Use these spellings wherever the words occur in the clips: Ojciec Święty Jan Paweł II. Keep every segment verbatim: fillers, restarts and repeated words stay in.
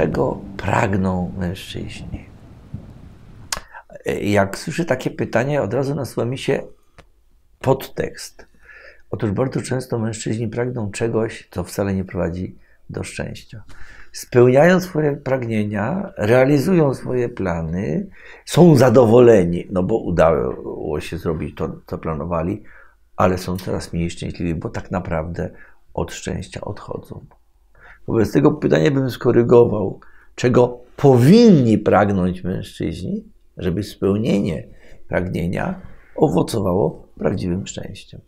czego pragną mężczyźni? Jak słyszę takie pytanie, od razu nasuwa mi się podtekst. Otóż bardzo często mężczyźni pragną czegoś, co wcale nie prowadzi do szczęścia. Spełniają swoje pragnienia, realizują swoje plany, są zadowoleni, no bo udało się zrobić to, co planowali, ale są coraz mniej szczęśliwi, bo tak naprawdę od szczęścia odchodzą. Wobec tego pytanie bym skorygował, czego powinni pragnąć mężczyźni, żeby spełnienie pragnienia owocowało prawdziwym szczęściem.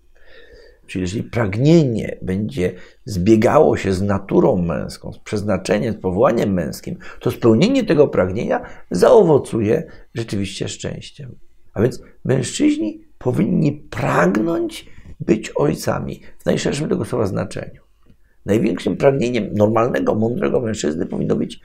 Czyli jeżeli pragnienie będzie zbiegało się z naturą męską, z przeznaczeniem, z powołaniem męskim, to spełnienie tego pragnienia zaowocuje rzeczywiście szczęściem. A więc mężczyźni powinni pragnąć być ojcami w najszerszym tego słowa znaczeniu. Największym pragnieniem normalnego, mądrego mężczyzny powinno być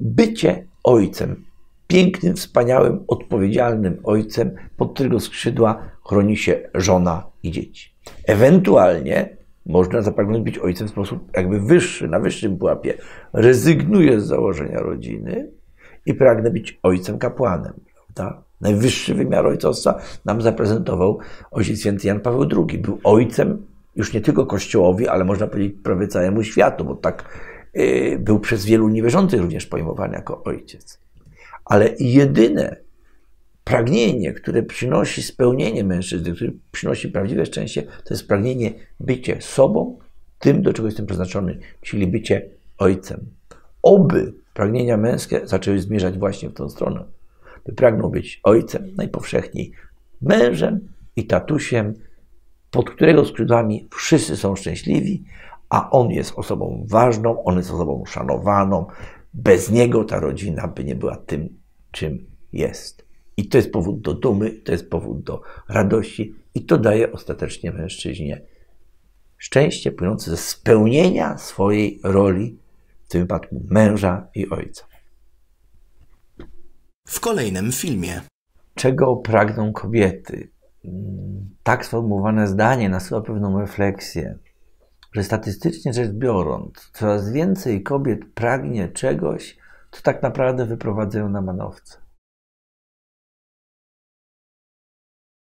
bycie ojcem. Pięknym, wspaniałym, odpowiedzialnym ojcem, pod którego skrzydła chroni się żona i dzieci. Ewentualnie można zapragnąć być ojcem w sposób jakby wyższy, na wyższym pułapie. Rezygnuję z założenia rodziny i pragnę być ojcem kapłanem. Prawda? Najwyższy wymiar ojcostwa nam zaprezentował ojciec święty Jan Paweł drugi. Był ojcem już nie tylko Kościołowi, ale można powiedzieć prawie całemu światu, bo tak yy, był przez wielu niewierzących również pojmowany jako ojciec. Ale jedyne pragnienie, które przynosi spełnienie mężczyzny, które przynosi prawdziwe szczęście, to jest pragnienie bycie sobą, tym, do czego jestem przeznaczony, czyli bycie ojcem. Oby pragnienia męskie zaczęły zmierzać właśnie w tą stronę. By pragnął być ojcem, najpowszechniej mężem i tatusiem, pod którego skrzydłami wszyscy są szczęśliwi, a on jest osobą ważną, on jest osobą szanowaną. Bez niego ta rodzina by nie była tym, czym jest. I to jest powód do dumy, to jest powód do radości i to daje ostatecznie mężczyźnie szczęście płynące ze spełnienia swojej roli, w tym wypadku męża i ojca. W kolejnym filmie. Czego pragną kobiety? Tak sformułowane zdanie nasuwa pewną refleksję, że statystycznie rzecz biorąc, coraz więcej kobiet pragnie czegoś, co tak naprawdę wyprowadzają na manowce.